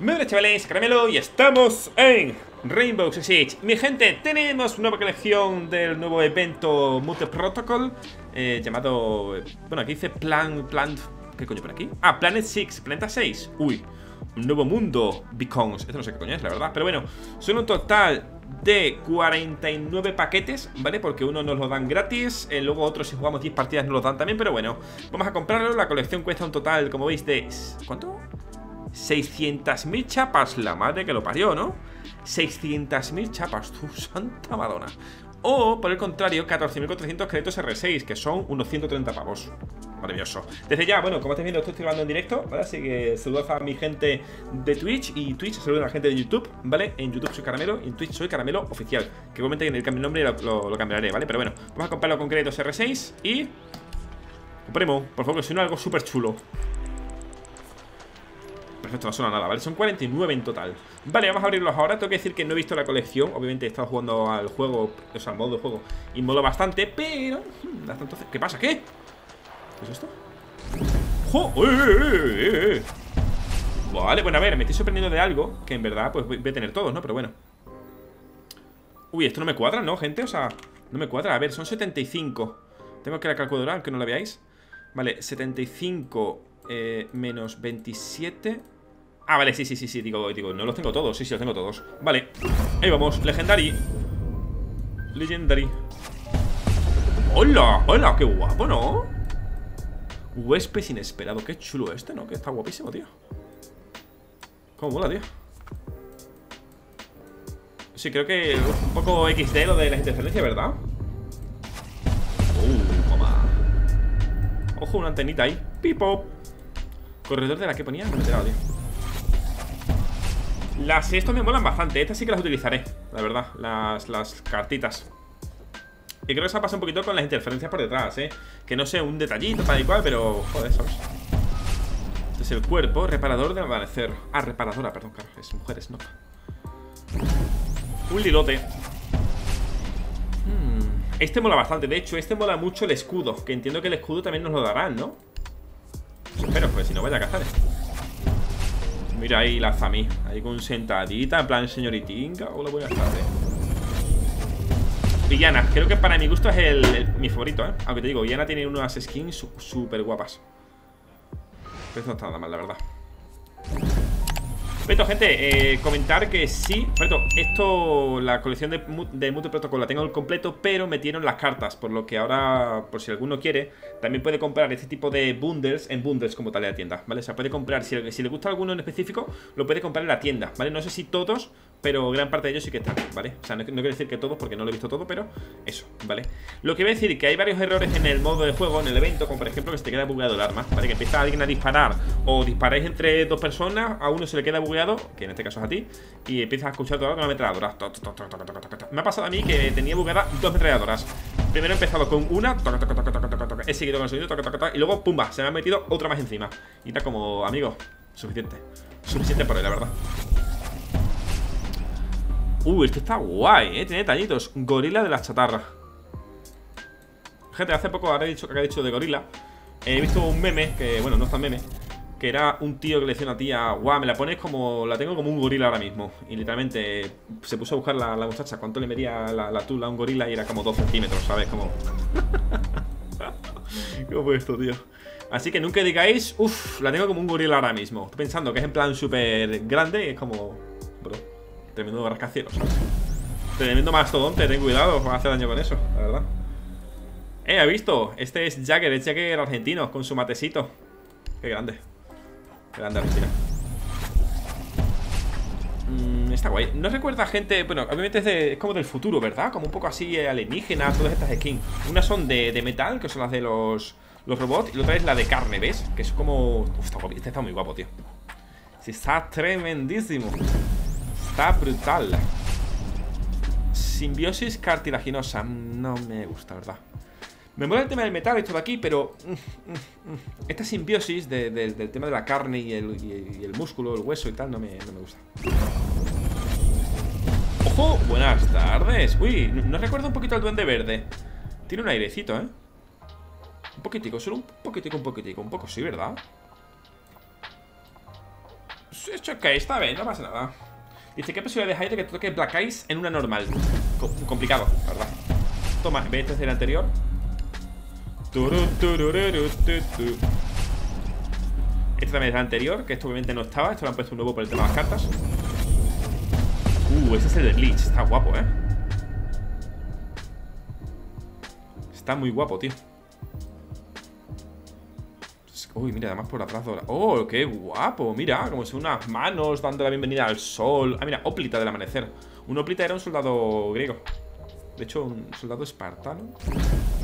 Muy buenas chavales, Caramelo, y estamos en Rainbow Six Siege. Mi gente, tenemos nueva colección del nuevo evento Mute Protocol llamado... bueno, aquí dice ¿qué coño por aquí? Ah, Planet 6, Planeta 6. Uy, un nuevo mundo, Beacons. Esto no sé qué coño es, la verdad, pero bueno. Son un total de 49 paquetes, ¿vale? Porque uno nos lo dan gratis, luego otros si jugamos 10 partidas nos los dan también, pero bueno, vamos a comprarlo. La colección cuesta un total, como veis, de... ¿cuánto? 600.000 chapas, la madre que lo parió, ¿no? 600.000 chapas, tu santa madonna. O, por el contrario, 14.400 créditos R6, que son unos 130 pavos. Maravilloso. Desde ya, bueno, como estáis viendo, estoy grabando en directo, ¿vale? Así que saludos a mi gente de Twitch, y Twitch saludos a la gente de YouTube, ¿vale? En YouTube soy Caramelo, y en Twitch soy Caramelo Oficial, que igualmente en el cambio de nombre lo cambiaré, ¿vale? Pero bueno, vamos a comprarlo con créditos R6 y... compremos, por favor, que suena algo súper chulo. Perfecto, no suena nada, ¿vale? Son 49 en total. Vale, vamos a abrirlos ahora. Tengo que decir que no he visto la colección. Obviamente he estado jugando al juego, o sea, al modo de juego, y mola bastante, pero... hasta entonces... ¿qué pasa? ¿Qué? ¿Qué es esto? ¡Jo! Vale, bueno, a ver, me estoy sorprendiendo de algo que en verdad, pues, voy a tener todos, ¿no? Pero bueno. Uy, esto no me cuadra, ¿no, gente? O sea, no me cuadra. A ver, son 75. Tengo que la calculadora, aunque no la veáis. Vale, 75... menos 27. Ah, vale, sí, digo, no los tengo todos. Sí, los tengo todos. Vale, ahí vamos, Legendary. Hola, hola, qué guapo, ¿no? Huésped inesperado, qué chulo este, ¿no? Que está guapísimo, tío. Cómo mola, tío. Sí, creo que un poco XD lo de las interferencias, ¿verdad? Mamá. Ojo, una antenita ahí. Pipo. Corredor de la que ponía, no me he enterado, tío. Las estos me molan bastante. Estas sí que las utilizaré, la verdad. Las cartitas. Y creo que se ha pasado un poquito con las interferencias por detrás, que no sé, un detallito tal y cual, pero... joder, ¿sabes? Este es el cuerpo, reparador del amanecer. Ah, reparadora, perdón, claro, es mujeres, no. Un lilote. Este mola bastante. De hecho, este mola mucho el escudo, que entiendo que el escudo también nos lo darán, ¿no? Espero, pues si no vaya a cazar. Mira ahí la Zami, ahí con sentadita, en plan señoritinga. Hola, buenas tardes. Villana, creo que para mi gusto es mi favorito, aunque te digo, Villana tiene unas skins súper guapas, pero no está nada mal, la verdad. Perfecto, gente, comentar que sí. Perfecto, esto, la colección de Mute Protocol la tengo al completo, pero metieron las cartas, por lo que ahora, por si alguno quiere, también puede comprar este tipo de bundles en bundles como tal de la tienda, ¿vale? O sea, puede comprar, si le gusta alguno en específico, lo puede comprar en la tienda, ¿vale? No sé si todos, pero gran parte de ellos sí que están, ¿vale? O sea, no quiero decir que todos, porque no lo he visto todo, pero eso, ¿vale? Lo que voy a decir es que hay varios errores en el modo de juego, en el evento, como por ejemplo que se te queda bugueado el arma, ¿vale? Que empieza alguien a disparar, o disparáis entre dos personas, a uno se le queda bugueado, que en este caso es a ti, y empiezas a escuchar toda la ametralladora. Me ha pasado a mí que tenía bugueada dos ametralladoras. Primero he empezado con una, he seguido con el sonido, y luego, pumba, se me ha metido otra más encima. Y está como, amigo, suficiente. Suficiente por hoy, la verdad. Este está guay, tiene detallitos. Gorila de la chatarra. Gente, hace poco había dicho de gorila. He visto un meme, que bueno, no es tan meme, que era un tío que le decía a una tía: guau, me la pones como... la tengo como un gorila ahora mismo. Y literalmente se puso a buscar la muchacha cuánto le medía la tula a un gorila, y era como 2 centímetros, ¿sabes? Como... ¿cómo esto, tío? Así que nunca digáis: uff, la tengo como un gorila ahora mismo. Estoy pensando que es en plan súper grande, y es como... bro, tremendo rascacielos, ¿sabes? Tremendo mastodonte, ten cuidado, os van a hacer daño con eso, la verdad. ¿Ha visto? Este es Jagger, es Jagger argentino, con su matecito. Qué grande. Qué grande Argentina. Está guay. ¿No recuerda, gente? Bueno, obviamente es como del futuro, ¿verdad? Como un poco así alienígena, todas estas skins. Unas son de metal, que son las de los robots, y la otra es la de carne, ¿ves? Que es como... este está muy guapo, tío. Sí, está tremendísimo. Está brutal. Simbiosis cartilaginosa. No me gusta, ¿verdad? Me mola el tema del metal y todo aquí, pero... esta simbiosis del tema de la carne y el músculo, el hueso y tal, no me gusta. ¡Ojo! Buenas tardes. Uy, nos recuerda un poquito al Duende Verde. Tiene un airecito, ¿eh? Un poquitico, solo un poquitico. Un poco sí, ¿verdad? Sí, es ok, está bien, no pasa nada. Dice, ¿qué posibilidades hay de que te toque Black Ice en una normal? Complicado, la verdad. Toma, ¿veis desde el anterior? Este también es el anterior, que esto obviamente no estaba. Esto lo han puesto un nuevo por el tema de las cartas. Ese es el de Glitch, está guapo, ¿eh? Está muy guapo, tío. Uy, mira, además por atrás. ¡Oh, qué guapo! Mira, como si unas manos dando la bienvenida al sol. Ah, mira, Óplita del amanecer. Un Óplita era un soldado griego. De hecho, un soldado espartano.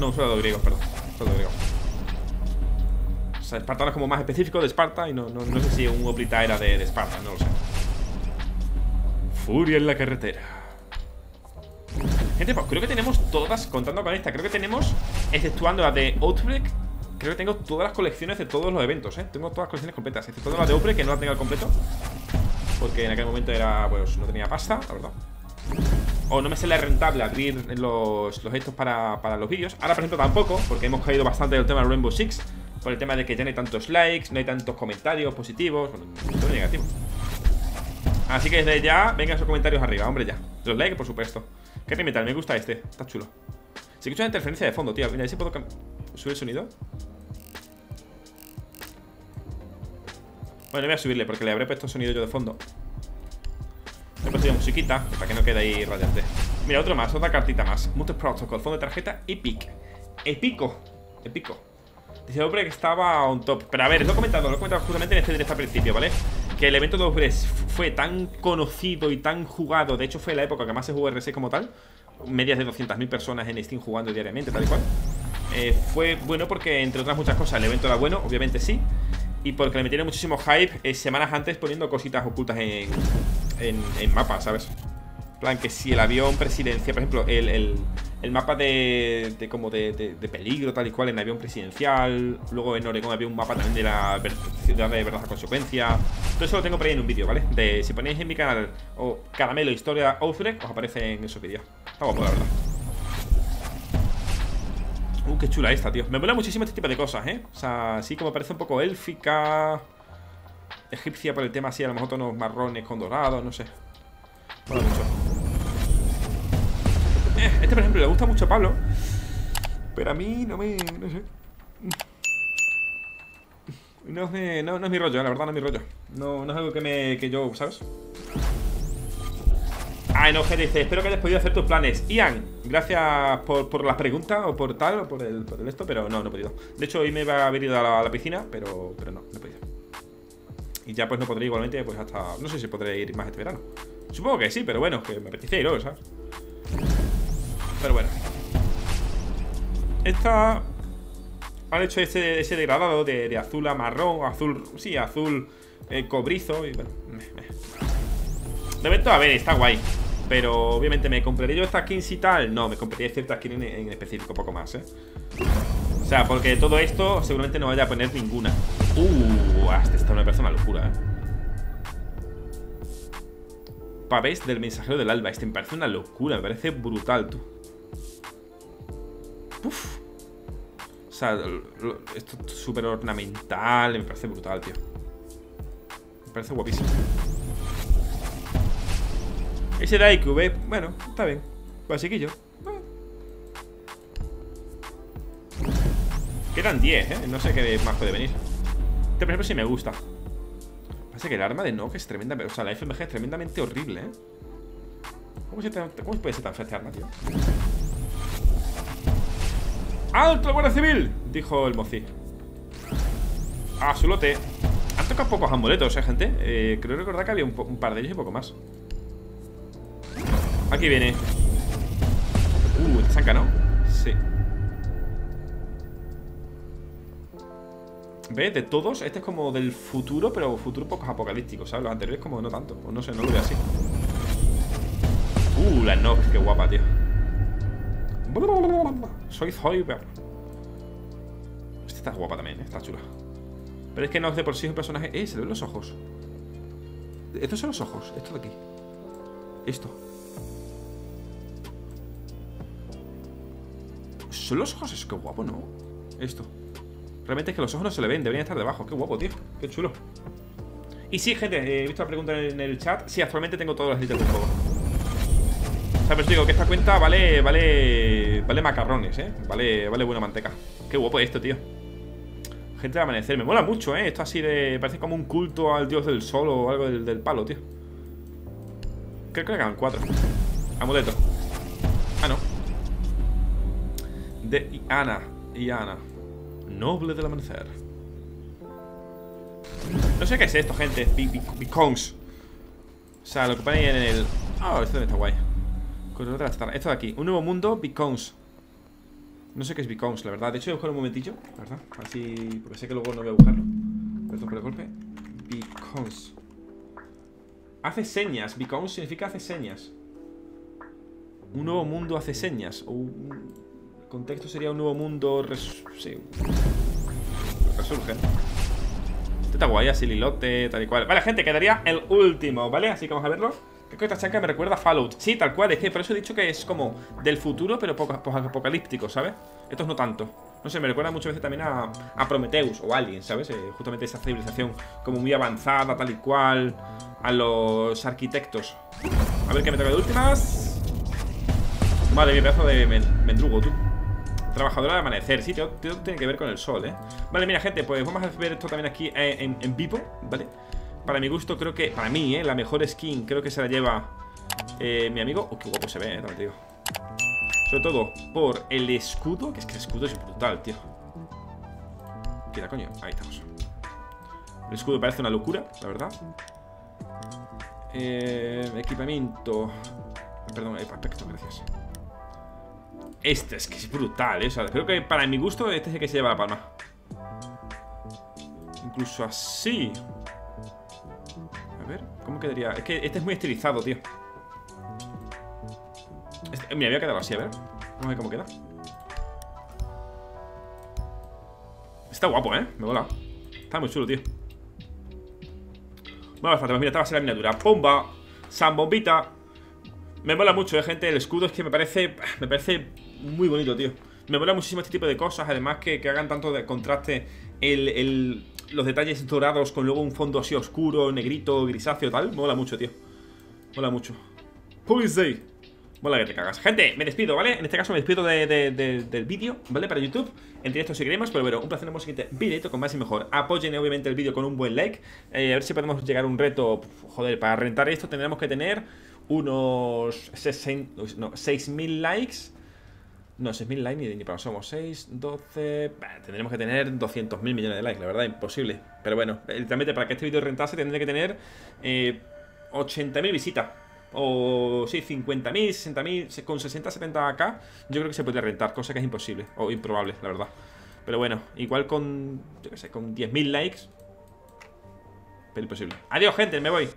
No, un soldado griego, perdón. Un soldado griego. O sea, espartano es como más específico de Esparta. Y no sé si un Óplita era de Esparta, no lo sé. Furia en la carretera. Gente, pues creo que tenemos todas, contando con esta, creo que tenemos, exceptuando la de Outbreak, creo que tengo todas las colecciones de todos los eventos, ¿eh? Tengo todas las colecciones completas, exceptuando la de Outbreak, que no la tengo al completo, porque en aquel momento era, pues, no tenía pasta, la verdad. O no me sale rentable abrir los estos para los vídeos. Ahora, por ejemplo, tampoco, porque hemos caído bastante del tema del Rainbow Six, por el tema de que ya no hay tantos likes, no hay tantos comentarios positivos, bueno, negativos. Así que desde ya, vengan sus comentarios arriba, hombre, ya. Los likes, por supuesto. ¿Qué metal? Me gusta este, está chulo. Se escucha una interferencia de fondo, tío. Mira, a ver si puedo subir el sonido. Bueno, no voy a subirle porque le habré puesto sonido yo de fondo. Le he puesto ya musiquita para que no quede ahí radiante. Mira, otro más, otra cartita más. Mute Protocol, fondo de tarjeta, Epic. Épico, épico. Dice hombre que estaba on top. Pero a ver, lo he comentado justamente en este directo al principio, ¿vale? Que el evento de WRES fue tan conocido y tan jugado. De hecho fue la época que más se jugó WRES como tal. Medias de 200.000 personas en Steam jugando diariamente, tal y cual. Fue bueno porque, entre otras muchas cosas, el evento era bueno, obviamente sí. Y porque le metieron muchísimo hype semanas antes poniendo cositas ocultas en mapas, ¿sabes? En plan que si el avión presidencial, por ejemplo, el mapa de peligro, tal y cual, en avión presidencial. Luego en Oregón había un mapa también de la ciudad de verdad consecuencia. Todo eso lo tengo por ahí en un vídeo, ¿vale? Si ponéis en mi canal o Caramelo Historia Outbreak, os aparece en esos vídeos. Está guapo, la verdad. Qué chula esta, tío. Me mola muchísimo este tipo de cosas, ¿eh? O sea, así como parece un poco élfica, egipcia por el tema así, a lo mejor tonos marrones con dorados, no sé. Mola mucho. Este, por ejemplo, le gusta mucho a Pablo, pero a mí no sé. No es mi rollo, la verdad, no es mi rollo. No es algo que yo, ¿sabes? Ah, no, gente, dice, espero que hayas podido hacer tus planes. Ian, gracias por las preguntas, o por tal, o por el esto, pero no he podido. De hecho, hoy me iba a haber ido a la piscina, pero no he podido. Y ya pues no podré igualmente, pues hasta, no sé si podré ir más este verano. Supongo que sí, pero bueno, que me apetece ir hoy, ¿sabes? Pero bueno, esta han hecho ese degradado de azul a marrón, azul, sí, azul cobrizo. Y bueno, de momento, a ver, está guay. Pero obviamente, ¿me compraré yo estas skins y tal? No, me compraré ciertas skins en específico, poco más, ¿eh? O sea, porque de todo esto seguramente no vaya a poner ninguna. Hasta esta una persona locura, ¿eh? Pavés del mensajero del alba. Este me parece una locura, me parece brutal, tú. Uf. O sea, esto es súper ornamental. Me parece brutal, tío. Me parece guapísimo. Ese era IQB. Bueno, está bien. Basiquillo. Quedan 10, ¿eh? No sé qué más puede venir. Este, por ejemplo, sí me gusta. Pasa que el arma de Nock es tremenda. O sea, la FMG es tremendamente horrible, ¿eh? ¿Cómo puede ser tan fea este arma, tío? ¡Alto, Guardia Civil! Dijo el mozi. ¡A su lote! Han tocado pocos amuletos, gente. Creo recordar que había un par de ellos y poco más. Aquí viene. Te saca, ¿no? Sí. ¿Ves? De todos, este es como del futuro, pero futuro poco apocalíptico, ¿sabes? Los anteriores como no tanto, o no sé, no lo veo así. La Nox, qué guapa, tío. Esta está guapa también, está chula. Pero es que Nox de por sí es un personaje... se le ven los ojos. Estos son los ojos, esto de aquí. Esto. Son los ojos, es que guapo, ¿no? Esto. Realmente es que los ojos no se le ven, deberían estar debajo. Qué guapo, tío, qué chulo. Y sí, gente, he visto la pregunta en el chat. Sí, actualmente tengo todas las listas del juego. O sea, pero os digo que esta cuenta vale macarrones, ¿eh? Vale buena manteca. Qué guapo esto, tío. Gente de amanecer, me mola mucho, ¿eh? Esto así de... parece como un culto al dios del sol o algo del palo, tío. Creo que le ganan 4. Amuleto. Ah, no. De Ana. Ana. Noble del amanecer. No sé qué es esto, gente. Bicongs. O sea, lo que ponéis en el... Ah, esto también está guay. Esto de aquí. Un nuevo mundo, Bicongs. No sé qué es Bicongs, la verdad. De hecho, voy a buscar un momentillo, la verdad. Así, porque sé que luego no voy a buscarlo. Perdón por el golpe. Bicongs. Hace señas. Bicongs significa hace señas. Un nuevo mundo hace señas. O un... el contexto sería un nuevo mundo sí. Resurge. Este está guay, así lilote, tal y cual. Vale, gente, quedaría el último, ¿vale? Así que vamos a verlo. Creo que esta chanca me recuerda a Fallout. Sí, tal cual, es que por eso he dicho que es como del futuro, pero apocalíptico, ¿sabes? Estos no tanto. No sé, me recuerda muchas veces también a Prometheus o Alien, ¿sabes? Justamente esa civilización como muy avanzada, tal y cual. A los arquitectos. A ver qué me toca de últimas. Madre mía, pedazo de mendrugo, tú. Trabajadora de amanecer, sí, todo tiene que ver con el sol, ¿eh? Vale, mira, gente, pues vamos a ver esto también aquí en vivo, ¿vale? Para mi gusto, creo que, para mí, la mejor skin creo que se la lleva mi amigo. Oh, qué guapo se ve, tío. Sobre todo por el escudo, que es que el escudo es brutal, tío. Quita, coño, ahí estamos. El escudo parece una locura, la verdad. Equipamiento. Perdón, aspecto, gracias. Este es que es brutal, ¿eh? O sea, creo que para mi gusto este es el que se lleva la palma. Incluso así. A ver, ¿cómo quedaría? Es que este es muy estilizado, tío. Este, mira, voy a quedarlo así, a ver. Vamos a ver cómo queda. Está guapo, ¿eh? Me mola. Está muy chulo, tío. Bueno, bastante, pues mira, esta va a ser la miniatura. ¡Pumba! ¡Zambombita! Me mola mucho, gente. El escudo es que me parece muy bonito, tío. Me mola muchísimo este tipo de cosas. Además que hagan tanto de contraste los detalles dorados con luego un fondo así oscuro, negrito, grisáceo, tal. Mola mucho, tío. Mola mucho. Police. Mola que te cagas. Gente, me despido, ¿vale? En este caso me despido del vídeo, ¿vale? Para YouTube. En directo seguiremos, pero bueno, un placer en el siguiente vídeo con más y mejor. Apoyen obviamente el vídeo con un buen like. A ver si podemos llegar a un reto. Joder, para rentar esto tendremos que tener... unos 6.000 likes. No, 6.000 likes ni para somos 6, 12... Bah, tendremos que tener 200.000 millones de likes, la verdad, imposible. Pero bueno, literalmente para que este vídeo rentase tendré que tener 80.000 visitas. O sí, 50.000, 60.000, con 60, 70k yo creo que se puede rentar, cosa que es imposible, o improbable, la verdad. Pero bueno, igual con, yo qué sé, con 10.000 likes. Pero imposible. Adiós, gente, me voy.